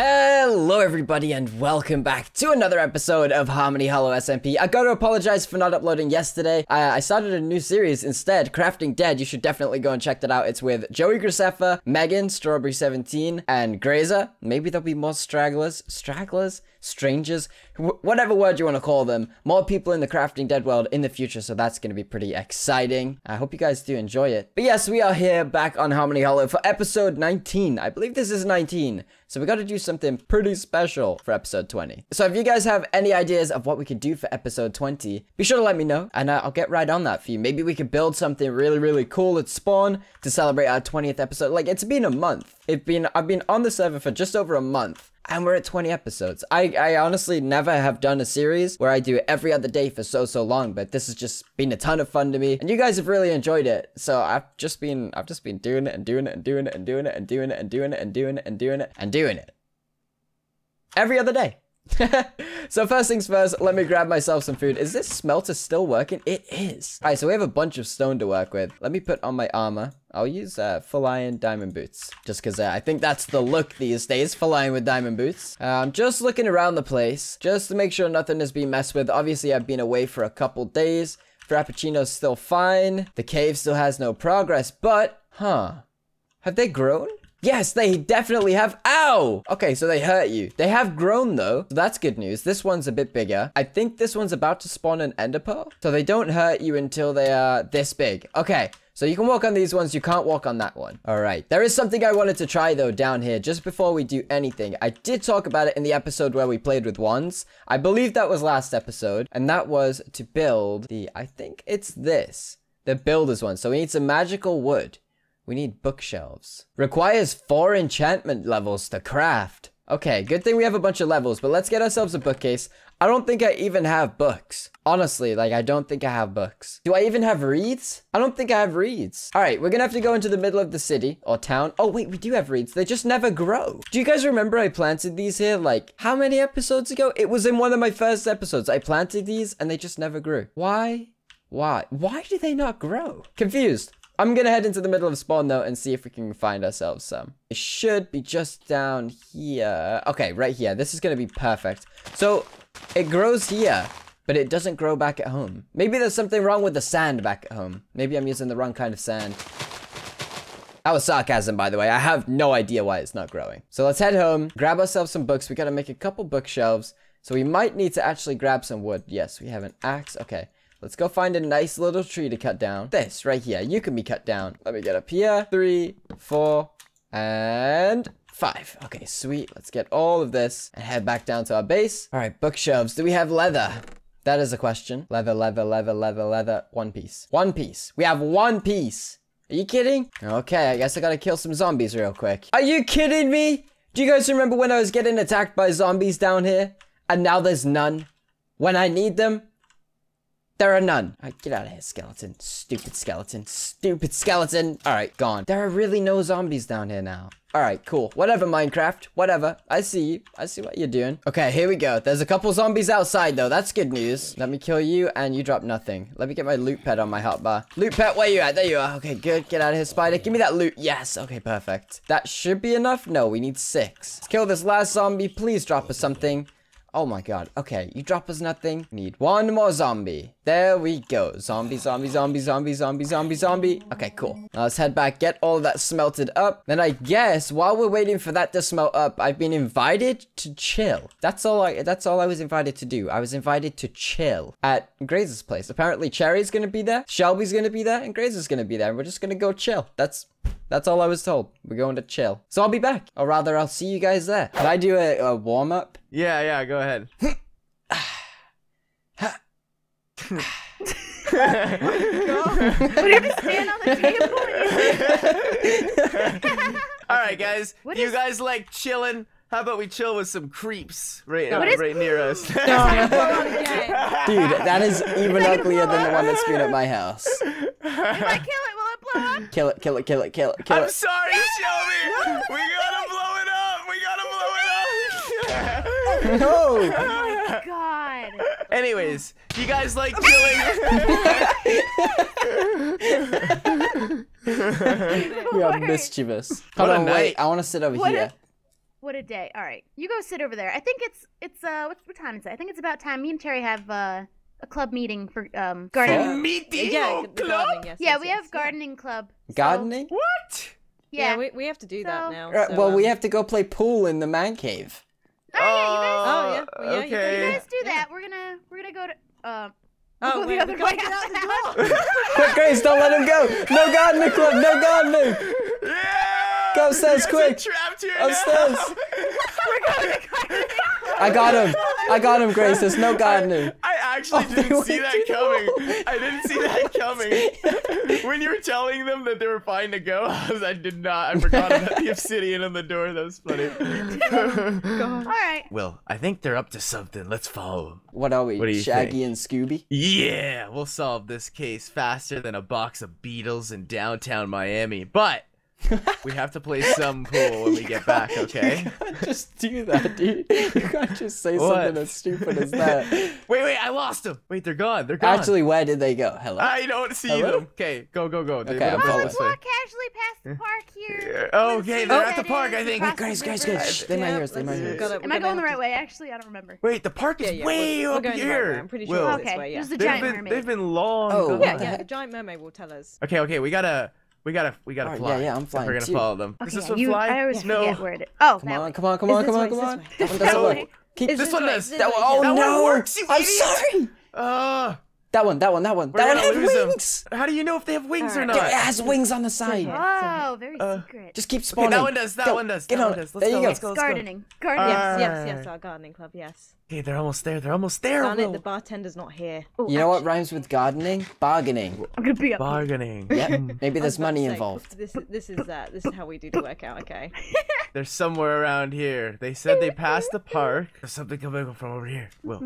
Hello everybody and welcome back to another episode of Harmony Hollow SMP. I gotta apologize for not uploading yesterday. I started a new series instead, Crafting Dead. You should definitely go and check that out. It's with Joey Graceffa, Megan, Strawberry17, and Grazer. Maybe there'll be more stragglers, strangers, whatever word you want to call them. More people in the Crafting Dead world in the future, so that's gonna be pretty exciting. I hope you guys do enjoy it. But yes, we are here back on Harmony Hollow for episode 19. I believe this is 19. So we gotta do something pretty special for episode 20. So if you guys have any ideas of what we could do for episode 20, be sure to let me know and I'll get right on that for you. Maybe we could build something really, really cool at Spawn to celebrate our 20th episode. Like, it's been a month. I've been on the server for just over a month. And we're at 20 episodes. I honestly never have done a series where I do it every other day for so long, but this has just been a ton of fun to me, and you guys have really enjoyed it. So I've just been doing it and doing it and doing it and doing it and doing it and doing it and doing it and doing it and doing it every other day. So first things first, let me grab myself some food. Is this smelter still working? It is. All right, so we have a bunch of stone to work with. Let me put on my armor. I'll use full iron diamond boots, just because I think that's the look these days, full iron with diamond boots. I'm just looking around the place, just to make sure nothing has been messed with. Obviously, I've been away for a couple days. Frappuccino's still fine. The cave still has no progress, but, have they grown? Yes, they definitely have. Ow! Okay, so they hurt you. They have grown, though. So that's good news. This one's a bit bigger. I think this one's about to spawn an ender pearl. So they don't hurt you until they are this big. Okay, so you can walk on these ones. You can't walk on that one. All right. There is something I wanted to try, though, down here, just before we do anything. I did talk about it in the episode where we played with wands. I believe that was last episode. And that was to build the... I think it's this. The builder's one. So we need some magical wood. We need bookshelves. Requires 4 enchantment levels to craft. Okay, good thing we have a bunch of levels, but let's get ourselves a bookcase. I don't think I even have books. Honestly, like, I don't think I have books. Do I even have reeds? I don't think I have reeds. All right, we're gonna have to go into the middle of the city or town. Oh, wait, we do have reeds. They just never grow. Do you guys remember I planted these here? Like, how many episodes ago? It was in one of my first episodes. I planted these and they just never grew. Why? Why? Why do they not grow? Confused. I'm gonna head into the middle of Spawn, though, and see if we can find ourselves some. It should be just down here. Okay, right here. This is gonna be perfect. So, it grows here, but it doesn't grow back at home. Maybe there's something wrong with the sand back at home. Maybe I'm using the wrong kind of sand. That was sarcasm, by the way. I have no idea why it's not growing. So let's head home, grab ourselves some books. We gotta make a couple bookshelves. So we might need to actually grab some wood. Yes, we have an axe. Okay. Let's go find a nice little tree to cut down. This right here, you can be cut down. Let me get up here. 3, 4, and 5. Okay, sweet. Let's get all of this and head back down to our base. All right, bookshelves. Do we have leather? That is a question. Leather, leather, leather, leather, leather. One piece. One piece. We have one piece. Are you kidding? Okay, I guess I gotta kill some zombies real quick. Are you kidding me? Do you guys remember when I was getting attacked by zombies down here? And now there's none. When I need them, there are none. All right, get out of here, skeleton. Stupid skeleton. Stupid skeleton. All right, gone. There are really no zombies down here now. All right, cool. Whatever, Minecraft. Whatever. I see you. I see what you're doing. Okay, here we go. There's a couple zombies outside, though. That's good news. Let me kill you, and you drop nothing. Let me get my loot pet on my hotbar. Loot pet, where you at? There you are. Okay, good. Get out of here, spider. Give me that loot. Yes. Okay, perfect. That should be enough. No, we need 6. Let's kill this last zombie. Please drop us something. Oh my god. Okay, you drop us nothing. Need one more zombie. There we go. Zombie, zombie, zombie, zombie, zombie, zombie, zombie. Okay, cool. Now let's head back, get all that smelted up. Then I guess while we're waiting for that to smelt up, I've been invited to chill. That's all I was invited to do. I was invited to chill at Grazer's place. Apparently Cherry's gonna be there, Shelby's gonna be there, and Grazer's gonna be there. And we're just gonna go chill. That's all I was told. We're going to chill. So I'll be back. Or rather, I'll see you guys there. Can I do a warm-up? Yeah, go ahead. Alright, guys. You guys like chilling? How about we chill with some creeps right near us? Dude, that is even uglier than the one that's been at my house. If I kill it, will it blow up? Kill it, kill it, kill it, kill it, kill it. I'm sorry, Shelby! We gotta blow it up! We gotta blow it up! No! Oh my god. Anyways, you guys like killing? We are mischievous. Hold on, wait, I wanna sit over here. What a day. All right. You go sit over there. I think what time is it? I think it's about time. Me and Terry have a club meeting for gardening. For meeting? Yeah, club? Gardening, yes, yeah, yes, we have gardening club. So. Gardening? What? Yeah, we have to do that now. So, well, we have to go play pool in the man cave. Oh, yeah, you guys. Oh, yeah. Okay. You guys do that. Yeah. We're gonna go to Oh, wait, the other way out the door. Quick, Grace, don't let him go. No gardening club. No gardening. Yeah. Go upstairs, quick. Trapped here upstairs. We're going to gardening club. I got him. I got him, Grace. There's no gardening. I actually didn't see that coming. I didn't see that coming. When you were telling them that they were fine to go, I did not. I forgot about the obsidian on the door. That was funny. All right. Well, I think they're up to something. Let's follow them. What are we? What do you Shaggy think? And Scooby? Yeah, we'll solve this case faster than a box of beetles in downtown Miami. But we have to play some pool when we get back, okay? You can't just do that, dude. You can't just say something as stupid as that. Wait, I lost them. Wait, they're gone. They're gone. Actually, where did they go? Hello? I don't see them. Okay, go. Okay, well, let's walk casually past the park here. Okay, they're at the park, I think. Wait, guys. They might hear us. Am I going the right way? Actually, I don't remember. Wait, the park is way up here. I'm pretty sure it's this way, yeah. There's a giant mermaid. They've been long. Oh, yeah, the giant mermaid will tell us. Okay, we gotta fly. Yeah, I'm flying. We're gonna follow them. Okay, is this one fly? I always forget where it is. Oh, come on. This one does. Oh no! I'm sorry. That one. That one has wings. How do you know if they have wings or not? It has wings on the side. Oh, very secret. Just keep spawning. That one does. Get on it. There you go. Gardening. Yes. Our gardening club. Yes. Okay, they're almost there. Darn it, the bartender's not here. Ooh, you know what rhymes with gardening? Bargaining. I'm gonna be up. Bargaining. Yeah. Maybe there's money involved. This is how we do the workout. Okay. They're somewhere around here. They said they passed the park. There's something coming from over here. Well,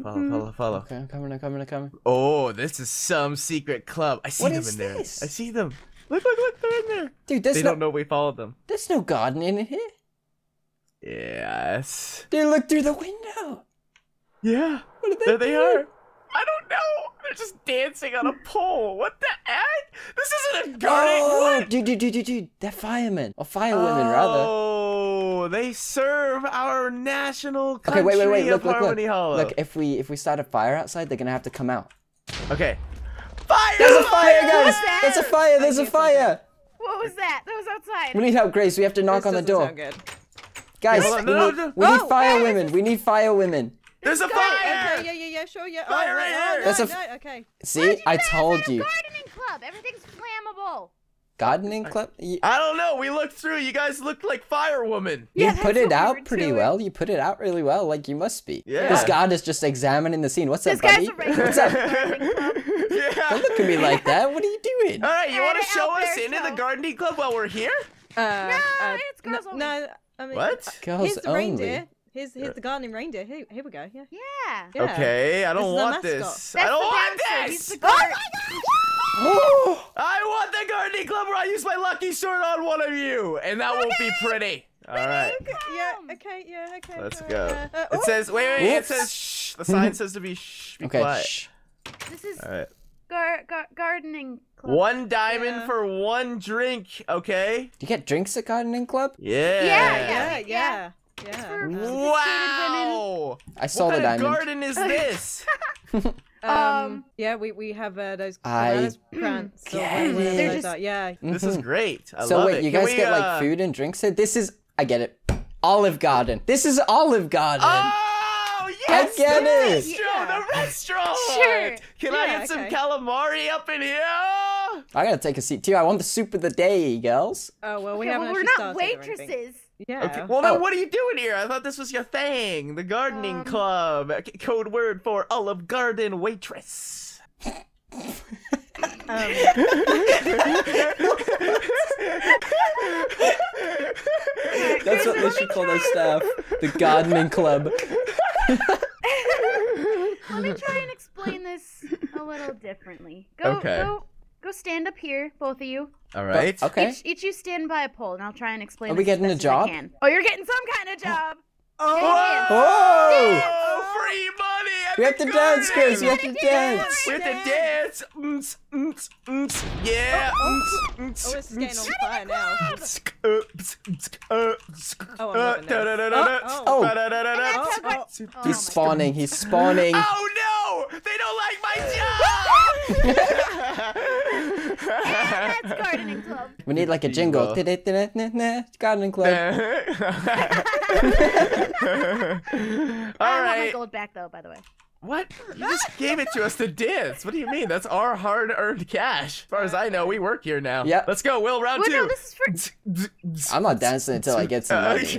follow. Okay, I'm coming. Oh, this is some secret club. I see them in there. I see them. Look, they're in there. Dude, they don't know we followed them. There's no garden in here. Yes. Dude, look through the window. Yeah, there they are. I don't know. They're just dancing on a pole. What the heck? This isn't a garden. Oh, dude. They're firemen. Or firewomen, rather. Oh, they serve our national country of Harmony Hollow. Look, if we start a fire outside, they're going to have to come out. Okay. Fire! There's a fire, guys! There's a fire! What was that? That was outside. We need help, Grace. We have to knock on the door. Guys, we need firewomen. There's a fire! Okay, yeah, sure, yeah. Fire right here! No, okay. See, I told you. Gardening club. Everything's flammable. Gardening club? I don't know. We looked through. You guys looked like firewoman. Yeah, you put it out pretty well. You put it out really well. Like you must be. Yeah. This god is just examining the scene. What's up, buddy? What's up? Yeah. Don't look at me like that. What are you doing? All right, you want to show us into the gardening club while we're here? No, it's girls only. No, I mean, what? Girls only. Here's the gardening reindeer. Here we go. Yeah. Okay, I don't want this. I don't want this! Oh my god! I want the gardening club where I use my lucky sword on one of you, and that won't be pretty. All right. Okay. Let's go. It says, wait. It says shh. The sign says to be shh. Be quiet. Shh. This is gardening club. $1 diamond for one drink. Okay. Do you get drinks at gardening club? Yeah. Yeah. Wow! I saw the diamond. What garden is this? Yeah, we have those plants. Yeah. This is great. I love it. So wait, you guys get like food and drinks? This is, I get it. Olive Garden. This is Olive Garden. Oh yes! The restaurant. Sure. Can I get some calamari up in here? I gotta take a seat too. I want the soup of the day, girls. Oh well, we're not waitresses. Yeah. Okay. Well, then what are you doing here? I thought this was your thing. The gardening club. Code word for Olive Garden waitress. That's what they should call their staff. The gardening club. Let me try and explain this a little differently. Go stand up here, both of you. All right. Okay. Each you stand by a pole, and I'll try and explain. Are we getting a job? Oh, you're getting some kind of job. Oh! Free money We have to dance, Chris. We have to dance. We have to dance. Yeah. Oh, it's getting on fire now. Oh, he's spawning. He's spawning. Oh no! They don't like my job. That's gardening club. We need like a jingle. Gardening club. I want my gold back though, by the way. What? You just gave it to us to dance. What do you mean? That's our hard-earned cash. As far as I know, we work here now. Yep. Let's go, Will, round two. No, I'm not dancing until I get some money.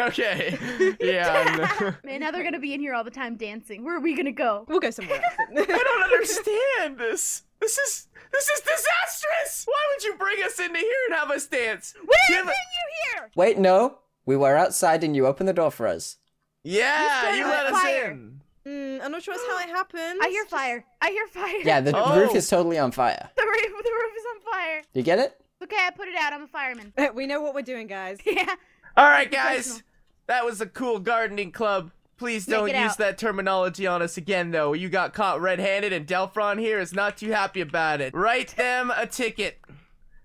Okay. Yeah. Man, now they're going to be in here all the time dancing. Where are we going to go? We'll go somewhere else. I don't understand this. This is disastrous. Why would you bring us into here and have us dance? We didn't bring you here. Wait, no. We were outside and you opened the door for us. Yeah, you let us in. I'm not sure that's how it happened. I hear fire. I hear fire. Yeah, the roof is totally on fire. The roof is on fire. You get it? Okay, I put it out. I'm a fireman. We know what we're doing, guys. Yeah. All right, guys. That was a cool gardening club. Please don't use that terminology on us again, though. You got caught red-handed, and Delphron here is not too happy about it. Write them a ticket.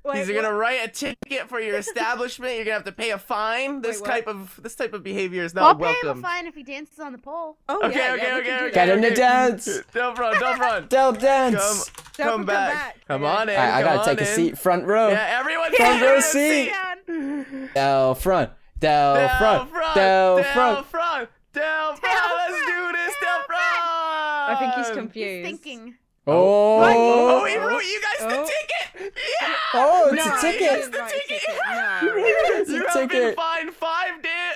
Wait, you're gonna write a ticket for your establishment. You're gonna have to pay a fine. This type of behavior is not welcome. I'll pay him a fine if he dances on the pole. Oh, okay, yeah, okay. Get him to dance. Delphron. Del dance. Come back. Come on in. I gotta take a seat. Front row. Yeah, everyone. Front row seat. Delphron. Delphron. Delphron. Let's do this, Delphron. I think he's confused. He's thinking. Oh, he wrote you guys the ticket! Yeah! Oh, it's a ticket! It's the ticket! You have been fined 5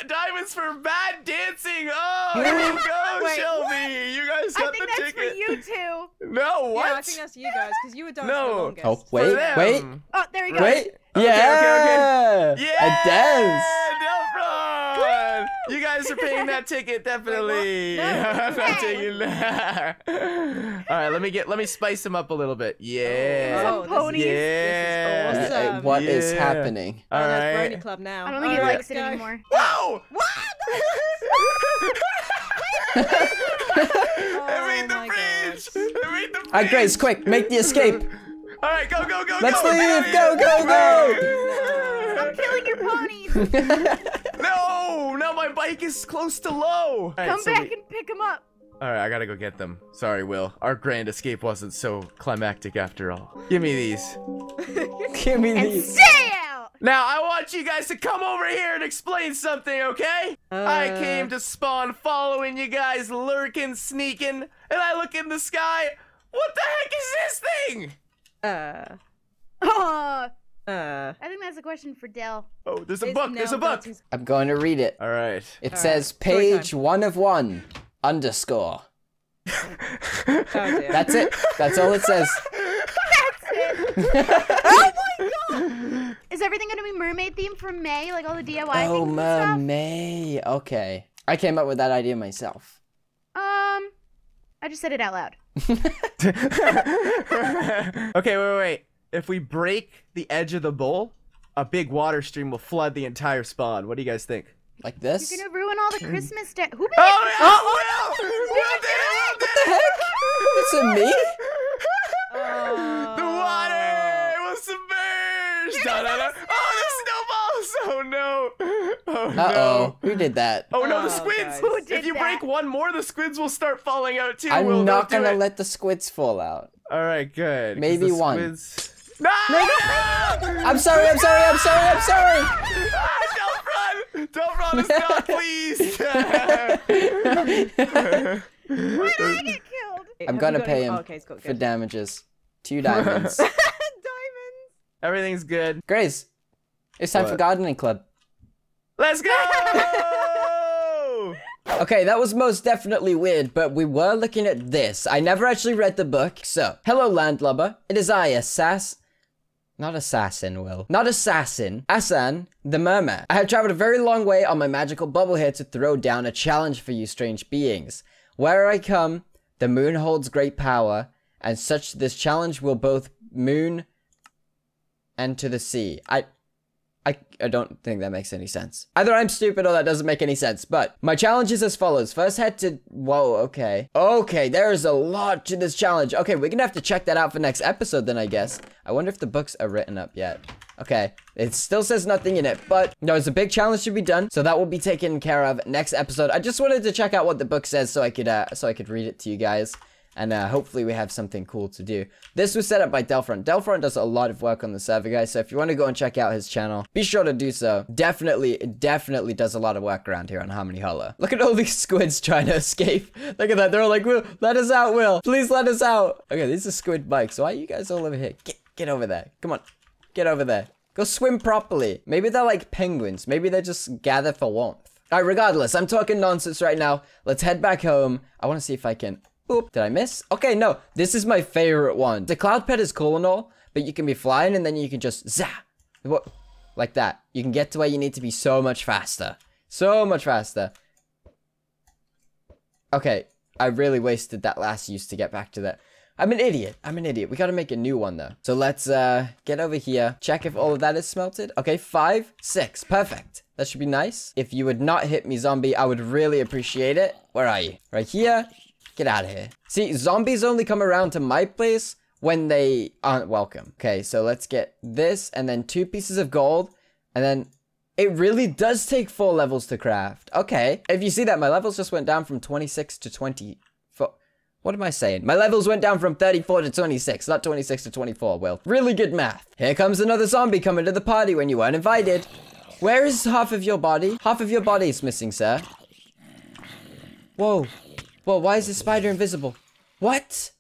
diamonds for bad dancing! Oh, here we go, Shelby! You guys got the ticket! I think that's for you two! No, what? Yeah, I think that's you guys, because you were dancing the longest. Oh, wait. Oh, there we go. Wait, yeah! Yeah! A dance! You guys are paying that ticket, definitely. No, I'm not taking that. All right, let me spice them up a little bit. Yeah. Oh, ponies. Yeah. This is awesome. What is happening? All right. Brownie Club now. I don't think he likes it anymore. Whoa! What? I made the bridge. All right, Grace, quick, make the escape. All right, go. Let's leave. Go. I'm killing your ponies. No! Now my bike is close to low! Right, Come back and pick them up! Alright, I gotta go get them. Sorry, Will. Our grand escape wasn't so climactic after all. Give me these. Give me these. Stay out! Now, I want you guys to come over here and explain something, okay? I came to spawn following you guys, lurking, sneaking, and I look in the sky. What the heck is this thing? I think that's a question for Del. Oh, there's a book. There's a book. I'm going to read it. All right. It says page 1 of 1 underscore. Oh, that's it. That's all it says. That's it. Oh my god! Is everything going to be mermaid themed for May? Like all the DIY things? Oh, May. Okay. I came up with that idea myself. I just said it out loud. Okay. Wait. If we break the edge of the bowl, a big water stream will flood the entire spawn. What do you guys think? Like this? You're gonna ruin all the Christmas deck. Who made it? Oh, Will! What the heck? Is it me? The water will submerge! Oh, the snowballs! Oh no! Oh, uh-oh. No. Who did that? Oh no, the squids! Who did if you break one more, the squids will start falling out too. I'm not gonna let the squids fall out. All right, good. Maybe one. No! I'm sorry. Don't run us down, please. Why did I get killed? I'm gonna pay him for damages. 2 diamonds. Everything's good. Grace, it's time for gardening club. Let's go! Okay, that was most definitely weird, but we were looking at this. I never actually read the book, so. Hello, landlubber. It is I, Asan, the merman. I have traveled a very long way on my magical bubble here to throw down a challenge for you strange beings. Where I come, the moon holds great power, and such this challenge will both moon and to the sea. I I don't think that makes any sense. Either I'm stupid or that doesn't make any sense, but my challenge is as follows. First head to, whoa, okay. Okay, there is a lot to this challenge. Okay, we're gonna have to check that out for next episode then, I guess. I wonder if the books are written up yet. Okay, it still says nothing in it, but no, it's a big challenge to be done, so that will be taken care of next episode. I just wanted to check out what the book says so I could read it to you guys. And hopefully we have something cool to do. This was set up by Delphron. Delphron does a lot of work on the server, guys. So if you want to go and check out his channel, be sure to do so. Definitely does a lot of work around here on Harmony Hollow. Look at all these squids trying to escape. Look at that. They're all like, Will, let us out, Will. Please let us out. Okay, these are squid bikes. Why are you guys all over here? Get over there. Come on. Get over there. Go swim properly. Maybe they're like penguins. Maybe they just gather for warmth. All right, regardless, I'm talking nonsense right now. Let's head back home. I want to see if I can... Oop, did I miss? Okay, no, this is my favorite one. The cloud pet is cool and all, but you can be flying and then you can just zah, what, like that. You can get to where you need to be so much faster. So much faster. Okay, I really wasted that last use to get back to that. I'm an idiot. I'm an idiot. We gotta make a new one though. So let's get over here, check if all of that is smelted. Okay, 5, 6, perfect. That should be nice. If you would not hit me, zombie, I would really appreciate it. Where are you? Right here. Get out of here. See, zombies only come around to my place when they aren't welcome. Okay, so let's get this and then 2 pieces of gold. And then it really does take 4 levels to craft. Okay. If you see that, my levels just went down from 26 to 24. What am I saying? My levels went down from 34 to 26, not 26 to 24, Will. Really good math. Here comes another zombie coming to the party when you weren't invited. Where is half of your body? Half of your body is missing, sir. Whoa. Well, why is this spider invisible? What?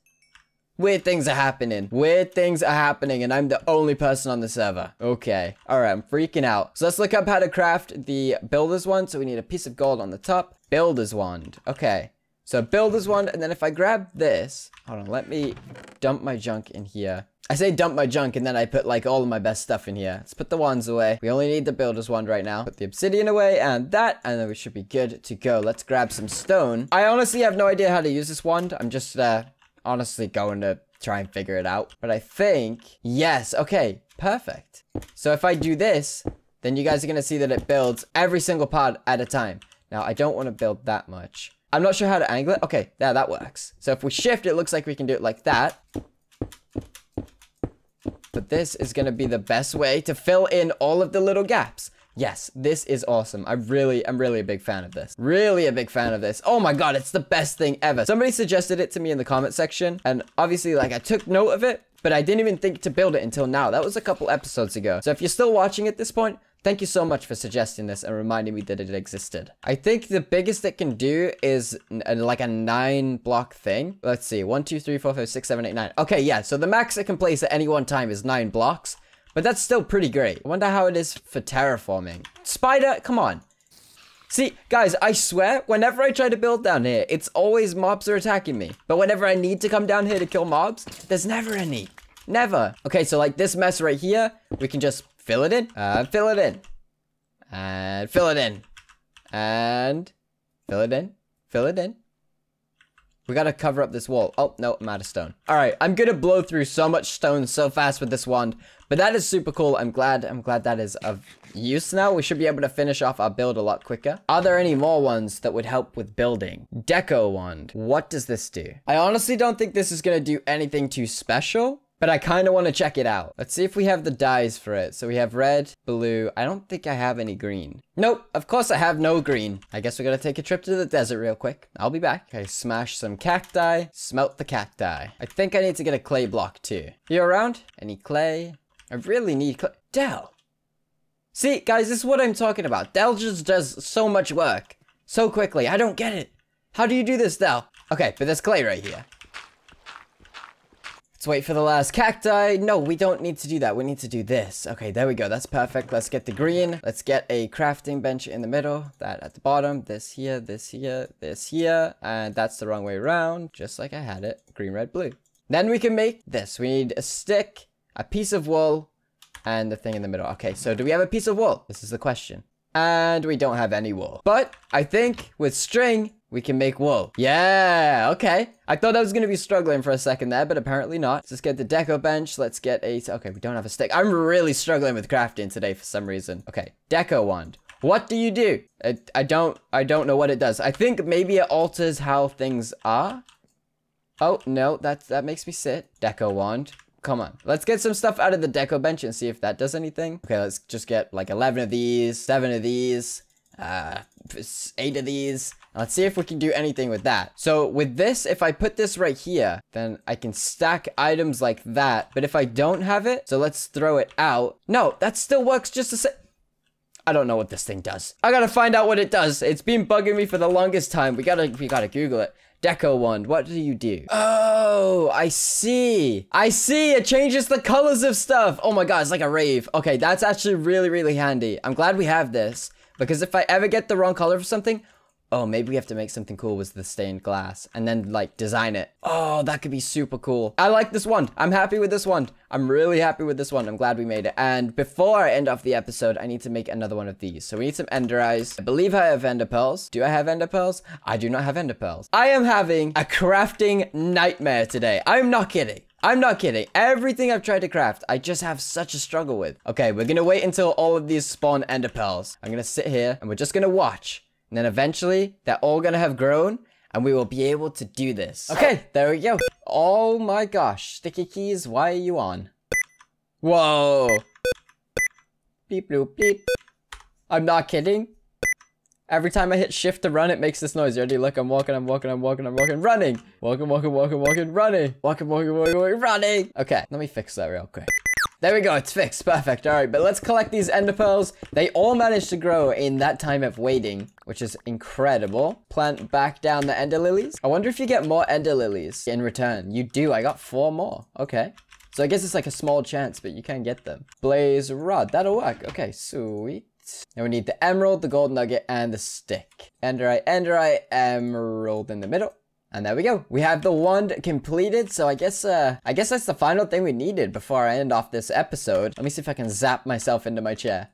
Weird things are happening. Weird things are happening, and I'm the only person on the server. Okay. All right, I'm freaking out. So let's look up how to craft the Builder's Wand. So we need a piece of gold on the top. Builder's Wand. Okay. So Builder's Wand, and then if I grab this... Hold on, let me dump my junk in here. I say dump my junk, and then I put, like, all of my best stuff in here. Let's put the wands away. We only need the Builder's Wand right now. Put the obsidian away, and that, and then we should be good to go. Let's grab some stone. I honestly have no idea how to use this wand. I'm just, honestly going to try and figure it out. But I think... Yes, okay, perfect. So if I do this, then you guys are going to see that it builds every single part at a time. Now, I don't want to build that much. I'm not sure how to angle it. Okay, yeah, that works. So if we shift, it looks like we can do it like that. But this is going to be the best way to fill in all of the little gaps. Yes, this is awesome. I'm really a big fan of this. Really a big fan of this. Oh my god, it's the best thing ever. Somebody suggested it to me in the comment section. And obviously, like, I took note of it. But I didn't even think to build it until now. That was a couple episodes ago. So if you're still watching at this point, thank you so much for suggesting this and reminding me that it existed. I think the biggest it can do is like a 9-block thing. Let's see. 1, 2, 3, 4, 5, 6, 7, 8, 9. Okay, yeah. So the max it can place at any one time is 9 blocks. But that's still pretty great. I wonder how it is for terraforming. Spider, come on. See, guys, I swear, whenever I try to build down here, it's always mobs are attacking me. But whenever I need to come down here to kill mobs, there's never any. Never. Okay, so like this mess right here, we can just... Fill it in, and fill it in, and fill it in, and fill it in, fill it in. We gotta cover up this wall. Oh, no, I'm out of stone. All right, I'm gonna blow through so much stone so fast with this wand, but that is super cool. I'm glad that is of use now. We should be able to finish off our build a lot quicker. Are there any more ones that would help with building? Deco wand. What does this do? I honestly don't think this is gonna do anything too special. But I kind of want to check it out. Let's see if we have the dyes for it. So we have red, blue. I don't think I have any green. Nope, of course I have no green. I guess we're going to take a trip to the desert real quick. I'll be back. Okay, smash some cacti. Smelt the cacti. I think I need to get a clay block too. You around? Any clay? I really need clay. Del. See, guys, this is what I'm talking about. Del just does so much work. So quickly. I don't get it. How do you do this, Del? Okay, but there's clay right here. Let's wait for the last cacti. No, we don't need to do that. We need to do this. Okay, there we go. That's perfect. Let's get the green. Let's get a crafting bench in the middle. That at the bottom. This here, this here, this here. And that's the wrong way around. Just like I had it. Green, red, blue. Then we can make this. We need a stick, a piece of wool, and the thing in the middle. Okay, so do we have a piece of wool? This is the question. And we don't have any wool. But I think with string... We can make wool. Yeah, okay. I thought I was going to be struggling for a second there, but apparently not. Let's just get the deco bench. Let's get a... Okay, we don't have a stick. I'm really struggling with crafting today for some reason. Okay, deco wand. What do you do? I don't know what it does. I think maybe it alters how things are. Oh, no, that makes me sit. Deco wand. Come on. Let's get some stuff out of the deco bench and see if that does anything. Okay, let's just get like 11 of these, 7 of these. 8 of these. Let's see if we can do anything with that. So with this, if I put this right here, then I can stack items like that. But if I don't have it, so let's throw it out. No, that still works just the same. I don't know what this thing does. I gotta find out what it does. It's been bugging me for the longest time. We gotta Google it. Deco wand. What do you do? Oh, I see. I see. It changes the colors of stuff. Oh my God, it's like a rave. Okay, that's actually really, really handy. I'm glad we have this. Because if I ever get the wrong color for something, oh, maybe we have to make something cool with the stained glass and then like design it. Oh, that could be super cool. I like this wand. I'm happy with this wand. I'm really happy with this wand. I'm glad we made it. And before I end off the episode, I need to make another one of these. So we need some ender eyes. I believe I have ender pearls. Do I have ender pearls? I do not have ender pearls. I am having a crafting nightmare today. I'm not kidding. I'm not kidding. Everything I've tried to craft, I just have such a struggle with. Okay, we're gonna wait until all of these spawn ender pearls. I'm gonna sit here and we're just gonna watch. And then eventually, they're all gonna have grown and we will be able to do this. Okay, there we go. Oh my gosh. Sticky keys, why are you on? Whoa. Beep, bloop, beep. I'm not kidding. Every time I hit shift to run, it makes this noise. You ready? Look, I'm walking, I'm walking, I'm walking, I'm walking, running. Walking, walking, walking, walking, running. Walking, walking, walking, walking, running. Okay, let me fix that real quick. There we go, it's fixed, perfect. All right, but let's collect these ender pearls. They all managed to grow in that time of waiting, which is incredible. Plant back down the ender lilies. I wonder if you get more ender lilies in return. You do, I got 4 more, okay. So I guess it's like a small chance, but you can get them. Blaze rod, that'll work, okay, sweet. Now we need the emerald, the gold nugget, and the stick. Enderite, emerald in the middle. And there we go. We have the wand completed. So I guess that's the final thing we needed before I end off this episode. Let me see if I can zap myself into my chair.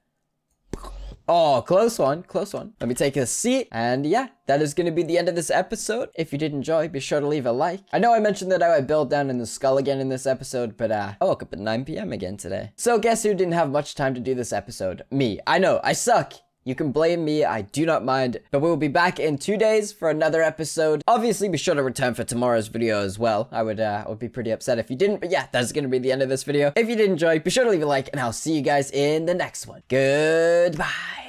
Oh, close one, close one. Let me take a seat. And yeah, that is going to be the end of this episode. If you did enjoy, be sure to leave a like. I know I mentioned that I would build down in the skull again in this episode, but I woke up at 9 p.m. again today. So guess who didn't have much time to do this episode? Me. I know, I suck. You can blame me, I do not mind, but we will be back in 2 days for another episode. Obviously, be sure to return for tomorrow's video as well. I would be pretty upset if you didn't, but yeah, that's gonna be the end of this video. If you did enjoy, be sure to leave a like, and I'll see you guys in the next one. Goodbye.